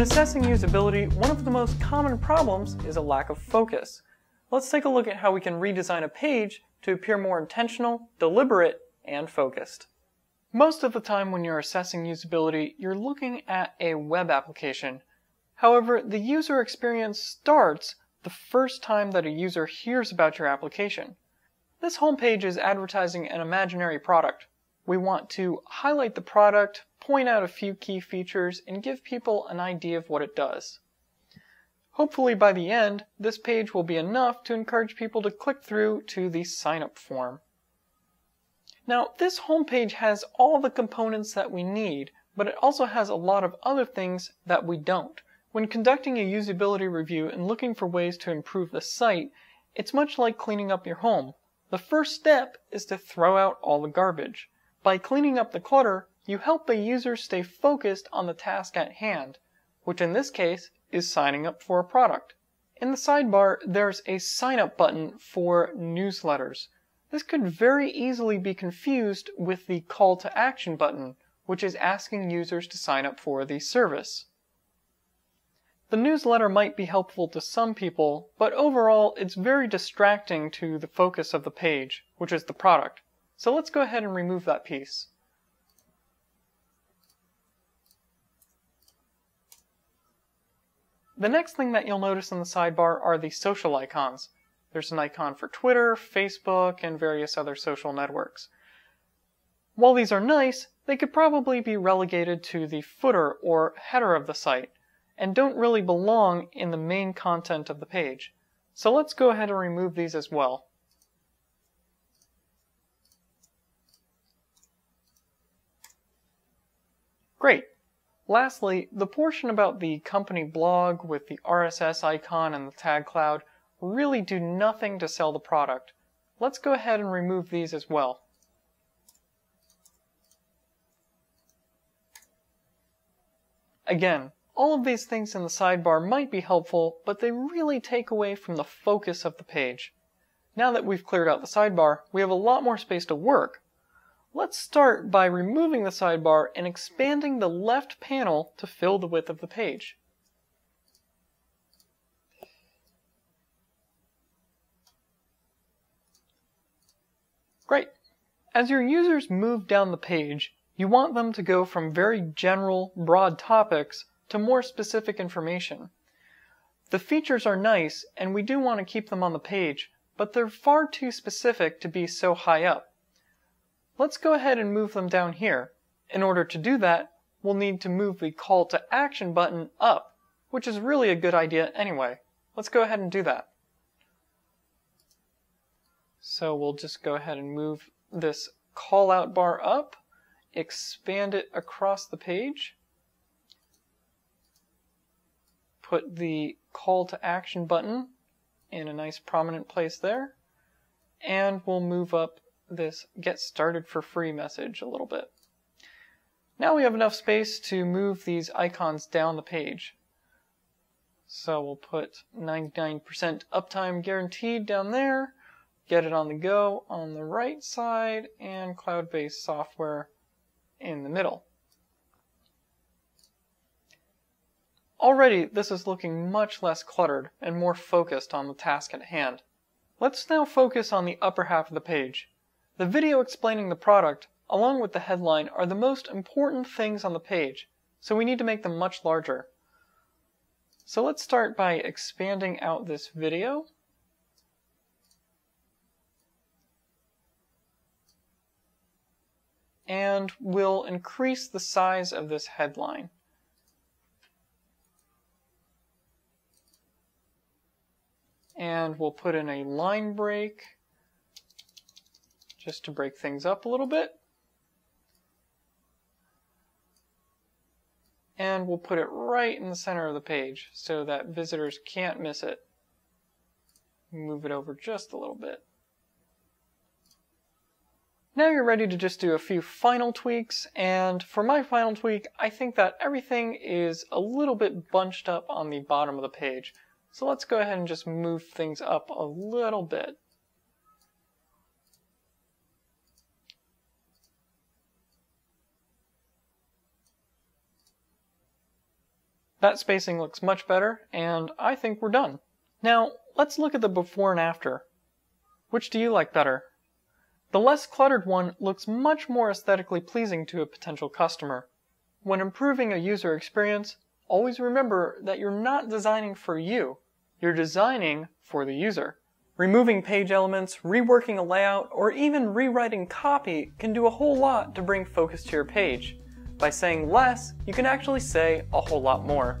When assessing usability, one of the most common problems is a lack of focus. Let's take a look at how we can redesign a page to appear more intentional, deliberate, and focused. Most of the time when you're assessing usability, you're looking at a web application. However, the user experience starts the first time that a user hears about your application. This homepage is advertising an imaginary product. We want to highlight the product, point out a few key features, and give people an idea of what it does. Hopefully by the end, this page will be enough to encourage people to click through to the sign-up form. Now, this homepage has all the components that we need, but it also has a lot of other things that we don't. When conducting a usability review and looking for ways to improve the site, it's much like cleaning up your home. The first step is to throw out all the garbage. By cleaning up the clutter, you help the user stay focused on the task at hand, which in this case is signing up for a product. In the sidebar, there's a sign up button for newsletters. This could very easily be confused with the call to action button, which is asking users to sign up for the service. The newsletter might be helpful to some people, but overall it's very distracting to the focus of the page, which is the product. So let's go ahead and remove that piece. The next thing that you'll notice in the sidebar are the social icons. There's an icon for Twitter, Facebook, and various other social networks. While these are nice, they could probably be relegated to the footer or header of the site, and don't really belong in the main content of the page. So let's go ahead and remove these as well. Great. Lastly, the portion about the company blog with the RSS icon and the tag cloud really do nothing to sell the product. Let's go ahead and remove these as well. Again, all of these things in the sidebar might be helpful, but they really take away from the focus of the page. Now that we've cleared out the sidebar, we have a lot more space to work. Let's start by removing the sidebar and expanding the left panel to fill the width of the page. Great. As your users move down the page, you want them to go from very general, broad topics to more specific information. The features are nice, and we do want to keep them on the page, but they're far too specific to be so high up. Let's go ahead and move them down here. In order to do that, we'll need to move the call to action button up, which is really a good idea anyway. Let's go ahead and do that. So we'll just go ahead and move this call out bar up, expand it across the page, put the call to action button in a nice prominent place there, and we'll move up this get started for free message a little bit. Now we have enough space to move these icons down the page. So we'll put 99% uptime guaranteed down there, get it on the go on the right side, and cloud-based software in the middle. Already this is looking much less cluttered and more focused on the task at hand. Let's now focus on the upper half of the page. The video explaining the product, along with the headline, are the most important things on the page, so we need to make them much larger. So let's start by expanding out this video. And we'll increase the size of this headline. And we'll put in a line break, just to break things up a little bit. And we'll put it right in the center of the page so that visitors can't miss it. Move it over just a little bit. Now you're ready to just do a few final tweaks, and for my final tweak, I think that everything is a little bit bunched up on the bottom of the page. So let's go ahead and just move things up a little bit. That spacing looks much better, and I think we're done. Now, let's look at the before and after. Which do you like better? The less cluttered one looks much more aesthetically pleasing to a potential customer. When improving a user experience, always remember that you're not designing for you, you're designing for the user. Removing page elements, reworking a layout, or even rewriting copy can do a whole lot to bring focus to your page. By saying less, you can actually say a whole lot more.